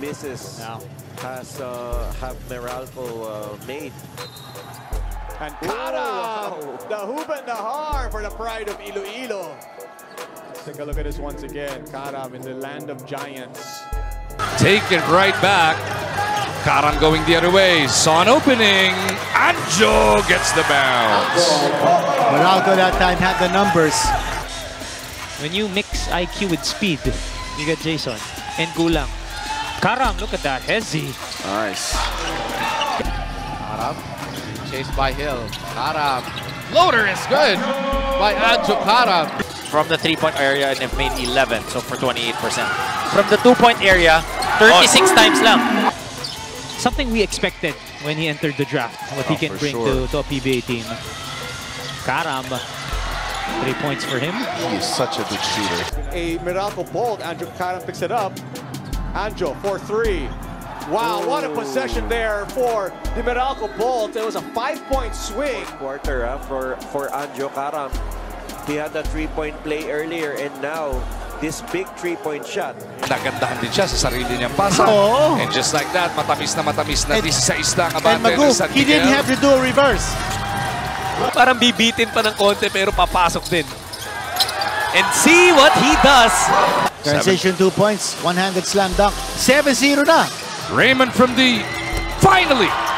misses have Meralco made. And Caram, the hoop and the harm for the pride of Iloilo. Let's take a look at this once again. Caram in the land of giants. Take it right back. Caram going the other way. Saw an opening. Anjo gets the bounce. Meralco that time had the numbers. When you mix IQ with speed, you get Jason and Gulang. Caram, look at that. Hezzi. Nice. Caram. Chased by Hill. Caram. Loader is good by Anjo Caram. From the three-point area, and they've made 11, so for 28%. From the two-point area, 36 times lang. Something we expected when he entered the draft, what he can bring to a PBA team. Caram, 3 points for him. He is such a good shooter. A Meralco Bolt, Anjo Caram picks it up. Anjo, 4-3. Wow, what a possession there for the Meralco Bolt. It was a 5-point swing. Quarter for Anjo Caram. He had a 3-point play earlier and now this big 3-point shot. Nagandahan din siya sa sarili niyang pasa. And just like that, matamis na this sa isla ang abante. And Magoo, he didn't have to do a reverse. Parang bibitin pa ng konti pero papasok din. And see what he does. Transition 2 points, one-handed slam dunk. 7-0 na. Raymond from the finally